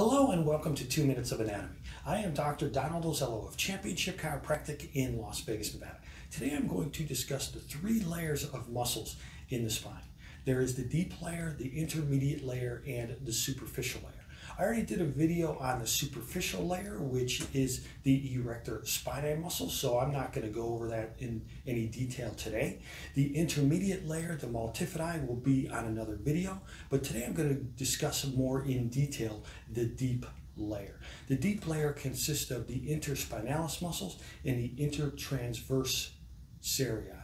Hello and welcome to 2 Minutes of Anatomy. I am Dr. Donald Ozello of Championship Chiropractic in Las Vegas, Nevada. Today I'm going to discuss the three layers of muscles in the spine. There is the deep layer, the intermediate layer, and the superficial layer. I already did a video on the superficial layer, which is the erector spinae muscle, so I'm not going to go over that in any detail today. The intermediate layer, the multifidi, will be on another video, but today I'm going to discuss more in detail the deep layer. The deep layer consists of the interspinalis muscles and the intertransversarii.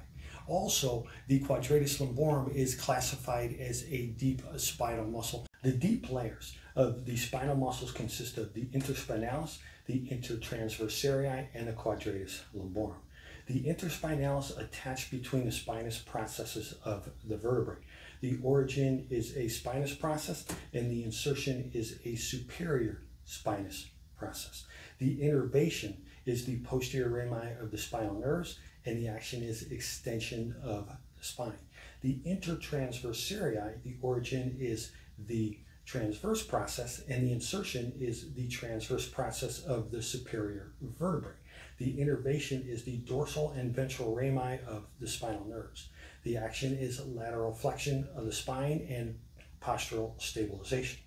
Also, the quadratus lumborum is classified as a deep spinal muscle. The deep layers of the spinal muscles consist of the interspinalis, the intertransversarii, and the quadratus lumborum. The interspinalis attach between the spinous processes of the vertebrae. The origin is a spinous process, and the insertion is a superior spinous process. The innervation is the posterior rami of the spinal nerves, and the action is extension of the spine. The intertransversarii, the origin is the transverse process, and the insertion is the transverse process of the superior vertebrae. The innervation is the dorsal and ventral rami of the spinal nerves. The action is lateral flexion of the spine and postural stabilization.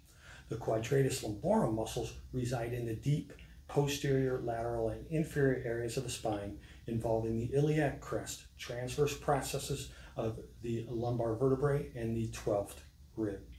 The quadratus lumborum muscles reside in the deep posterior, lateral, and inferior areas of the spine, involving the iliac crest, transverse processes of the lumbar vertebrae, and the 12th rib.